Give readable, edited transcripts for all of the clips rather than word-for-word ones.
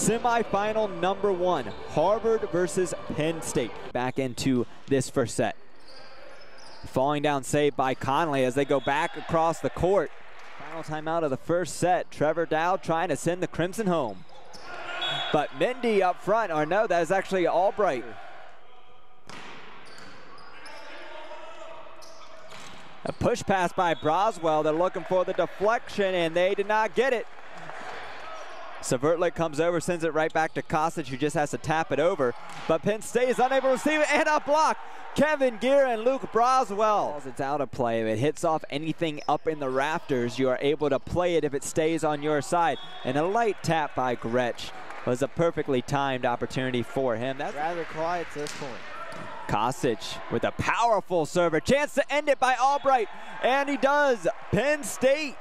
Semi-final number one, Harvard versus Penn State. Back into this first set. Falling down save by Conley as they go back across the court. Final timeout of the first set. Trevor Dowell trying to send the Crimson home. But Mendy up front, or no, that is actually Albright. A push pass by Broswell. They're looking for the deflection, and they did not get it. So Vertle comes over, sends it right back to Kossage, who just has to tap it over. But Penn State is unable to receive it, and a block. Kevin Gere and Luke Broswell. It's out of play. If it hits off anything up in the rafters, you are able to play it if it stays on your side. And a light tap by Gretsch was a perfectly timed opportunity for him. That's rather quiet at this point. Kostic with a powerful serve. A chance to end it by Albright, and he does. Penn State,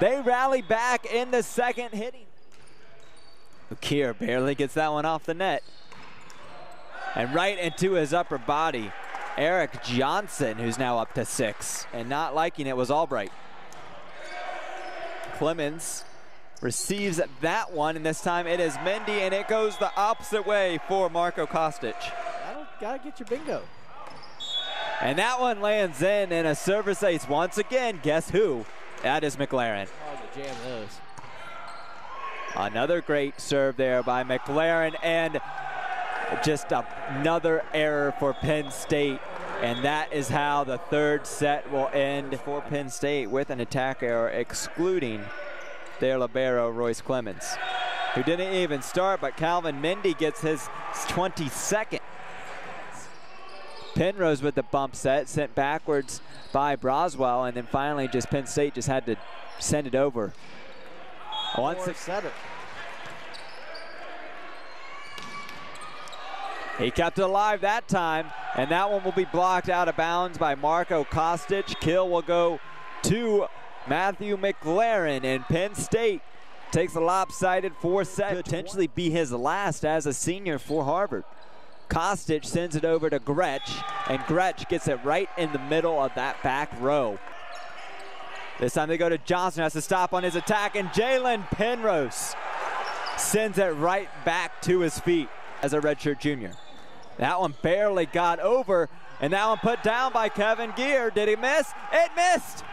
they rally back in the second, hitting. Ukir barely gets that one off the net. And right into his upper body. Eric Johnson, who's now up to 6. And not liking it was Albright. Clemens receives that one, and this time it is Mendy, and it goes the opposite way for Marco Kostic. Gotta get your bingo. And that one lands in a service ace once again. Guess who? That is McLaren. Oh, jam those. Another great serve there by McLaren, and just another error for Penn State. And that is how the third set will end for Penn State, with an attack error excluding their libero, Royce Clemens, who didn't even start, but Calvin Mendy gets his 22nd. Penrose with the bump set, sent backwards by Broswell, and then finally just Penn State just had to send it over. Once setter. He kept it alive that time, and that one will be blocked out of bounds by Marco Kostic. Kill will go to Matthew McLaren, and Penn State takes a lopsided 4-set. Could potentially be his last as a senior for Harvard. Kostic sends it over to Gretsch, and Gretsch gets it right in the middle of that back row. This time they go to Johnson, has to stop on his attack, and Jalen Penrose sends it right back to his feet as a redshirt junior. That one barely got over, and that one put down by Kevin Gere. Did he miss? It missed!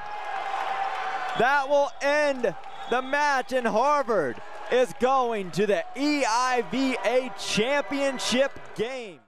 That will end the match, in Harvard is going to the EIVA championship game.